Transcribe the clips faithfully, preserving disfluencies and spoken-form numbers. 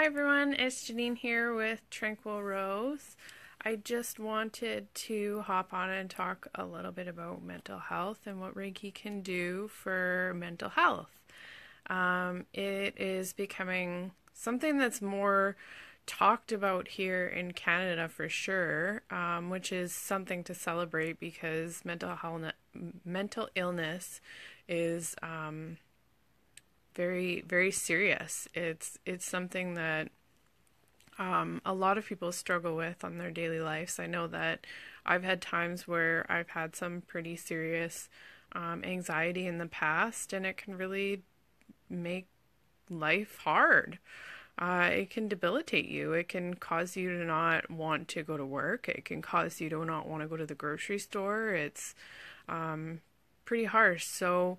Hi everyone, it's Jennean here with Tranquil Rose. I just wanted to hop on and talk a little bit about mental health and what Reiki can do for mental health. Um, it is becoming something that's more talked about here in Canada for sure, um, which is something to celebrate because mental health, mental illness is Um, very, very serious. It's it's something that um, a lot of people struggle with on their daily lives. I know that I've had times where I've had some pretty serious um, anxiety in the past, and it can really make life hard. Uh, it can debilitate you. It can cause you to not want to go to work. It can cause you to not want to go to the grocery store. It's um, pretty harsh. So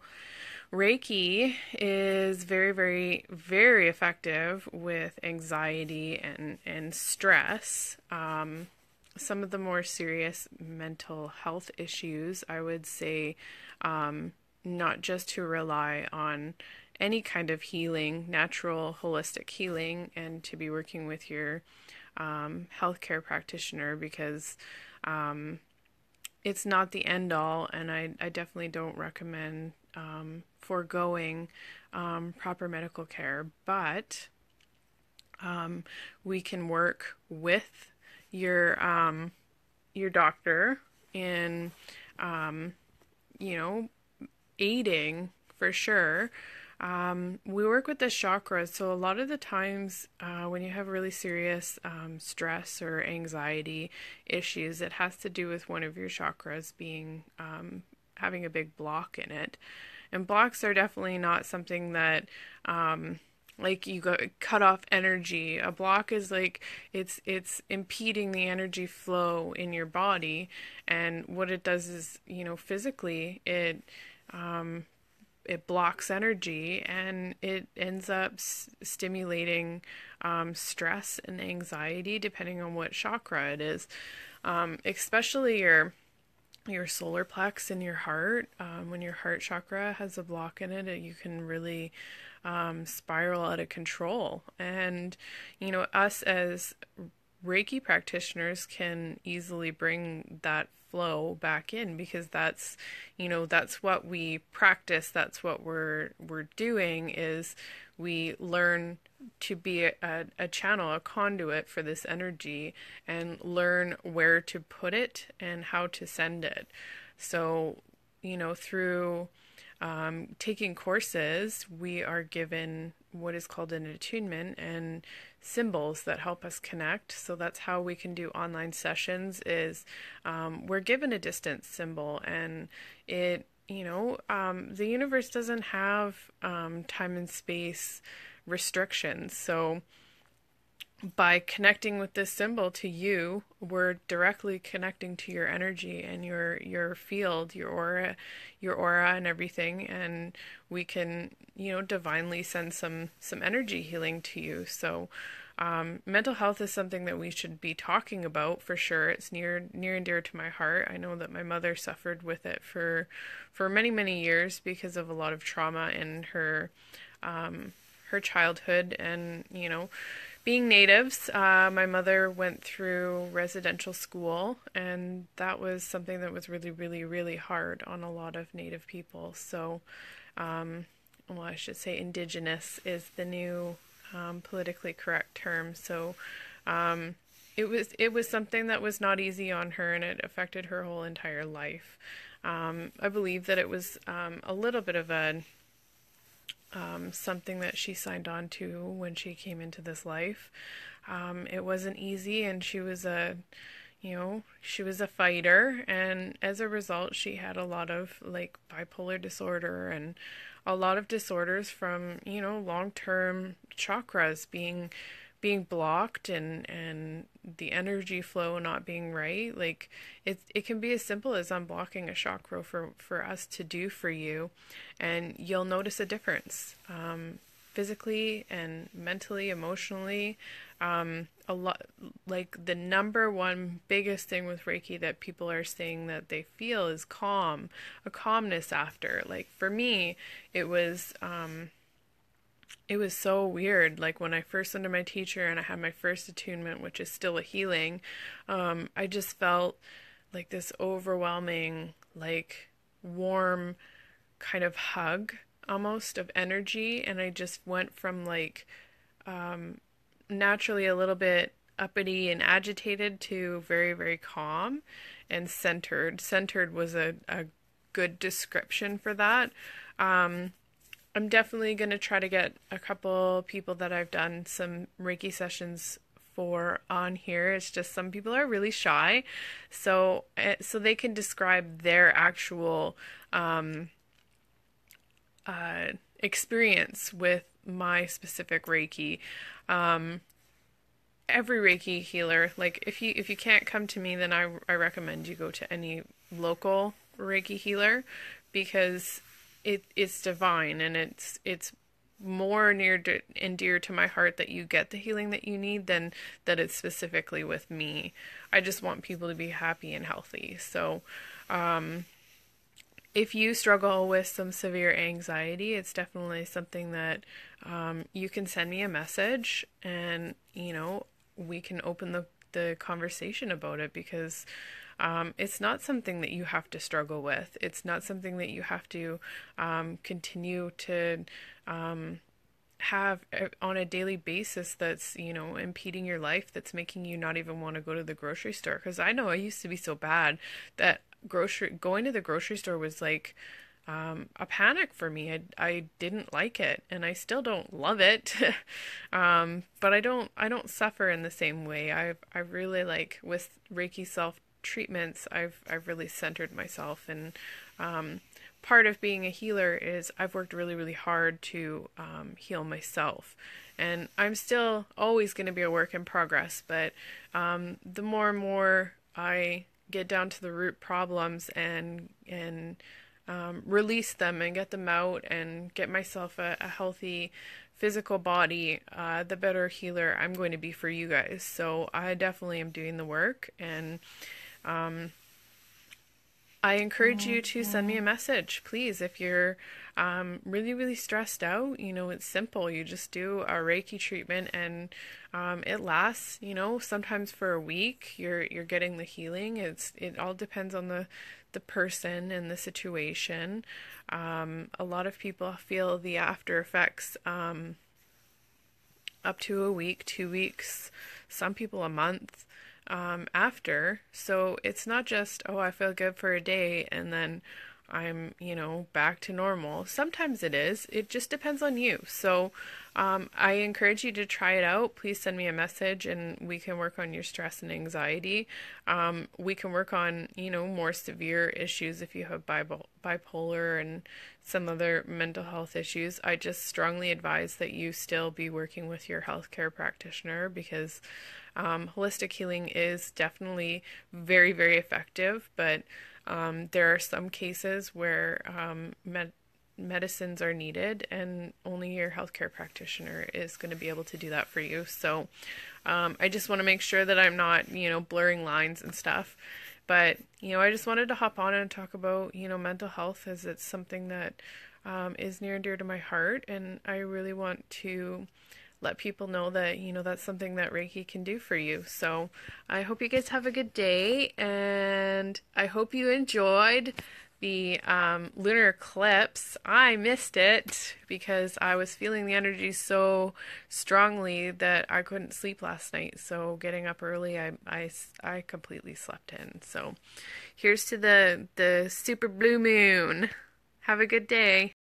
Reiki is very, very, very effective with anxiety and, and stress. Um, some of the more serious mental health issues, I would say, um, not just to rely on any kind of healing, natural, holistic healing, and to be working with your um, healthcare practitioner, because um, it's not the end all, and I, I definitely don't recommend um, foregoing um, proper medical care, but um, we can work with your um, your doctor in um, you know, aiding for sure. Um, we work with the chakras, so a lot of the times uh, when you have really serious um, stress or anxiety issues, it has to do with one of your chakras being um, having a big block in it. And blocks are definitely not something that um, like you got cut off energy. A block is like it's it's impeding the energy flow in your body, and what it does is, you know, physically it um, it blocks energy, and it ends up s stimulating um, stress and anxiety, depending on what chakra it is. Um, especially your your solar plex in your heart. Um, when your heart chakra has a block in it, you can really um, spiral out of control. And you know, us as Reiki practitioners can easily bring that flow back in, because that's, you know, that's what we practice. That's what we're we're doing, is we learn to be a, a channel, a conduit for this energy, and learn where to put it and how to send it. So, you know, through um, taking courses, we are given what is called an attunement and symbols that help us connect. So that's how we can do online sessions, is um, we're given a distance symbol, and it, you know, um, the universe doesn't have um, time and space restrictions. So by connecting with this symbol to you, we're directly connecting to your energy and your your field, your aura, your aura and everything, and we can, you know, divinely send some some energy healing to you. So um, mental health is something that we should be talking about for sure. It's near near and dear to my heart. I know that my mother suffered with it for for many many years because of a lot of trauma in her um, her childhood, and you know, being natives, uh, my mother went through residential school, and that was something that was really, really, really hard on a lot of Native people. So, um, well, I should say Indigenous is the new um, politically correct term. So, um, it was it was something that was not easy on her, and it affected her whole entire life. Um, I believe that it was um, a little bit of a Um, something that she signed on to when she came into this life. Um, it wasn't easy, and she was a, you know, she was a fighter, and as a result, she had a lot of, like, bipolar disorder and a lot of disorders from, you know, long-term chakras being being blocked, and and the energy flow not being right. Like it it can be as simple as unblocking a chakra for for us to do for you, and you'll notice a difference um physically and mentally, emotionally. Um a lot, like the number one biggest thing with Reiki that people are saying that they feel is calm, a calmness after. Like for me, it was um it was so weird. Like, when I first went to my teacher and I had my first attunement, which is still a healing, um, I just felt like this overwhelming, like, warm kind of hug almost of energy. And I just went from, like, um, naturally a little bit uppity and agitated to very, very calm and centered. Centered was a, a good description for that. Um, I'm definitely going to try to get a couple people that I've done some Reiki sessions for on here. It's just some people are really shy, so so they can describe their actual um, uh, experience with my specific Reiki. Um, every Reiki healer, like, if you if you can't come to me, then I I recommend you go to any local Reiki healer, because It, it's divine, and it's it's more near to, and dear to my heart that you get the healing that you need than that it's specifically with me. I just want people to be happy and healthy. So um, if you struggle with some severe anxiety, it's definitely something that um, you can send me a message, and, you know, we can open the, the conversation about it, because Um, it's not something that you have to struggle with. It's not something that you have to um, continue to um, have on a daily basis that's, you know, impeding your life, that's making you not even want to go to the grocery store. Because I know I used to be so bad that grocery going to the grocery store was like um, a panic for me. I, I didn't like it, and I still don't love it. um, but I don't I don't suffer in the same way. I I really, like, with Reiki self treatments, I've I've really centered myself, and um, part of being a healer is I've worked really, really hard to um, heal myself, and I'm still always going to be a work in progress, but um, the more and more I get down to the root problems and and um, release them and get them out and get myself a, a healthy physical body, uh, the better healer I'm going to be for you guys. So I definitely am doing the work, and Um, I encourage you to send me a message, please, if you're um, really, really stressed out. You know, it's simple. You just do a Reiki treatment, and um, it lasts, you know, sometimes for a week. You're you're getting the healing. It's it all depends on the the person and the situation. Um, a lot of people feel the after effects um, up to a week, two weeks, some people a month. Um, after, so it's not just, oh, I feel good for a day and then I'm, you know, back to normal. Sometimes it is. It just depends on you. So um, I encourage you to try it out. Please send me a message, and we can work on your stress and anxiety. Um, we can work on, you know, more severe issues if you have bipolar and some other mental health issues. I just strongly advise that you still be working with your healthcare practitioner, because Um, holistic healing is definitely very, very effective, but um, there are some cases where um, med medicines are needed, and only your healthcare practitioner is going to be able to do that for you. So um, I just want to make sure that I'm not, you know, blurring lines and stuff. But, you know, I just wanted to hop on and talk about, you know, mental health, as it's something that um, is near and dear to my heart, and I really want to let people know that, you know, that's something that Reiki can do for you. So I hope you guys have a good day, and I hope you enjoyed the um, lunar eclipse. I missed it because I was feeling the energy so strongly that I couldn't sleep last night. So getting up early, I, I, I completely slept in. So here's to the, the super blue moon. Have a good day.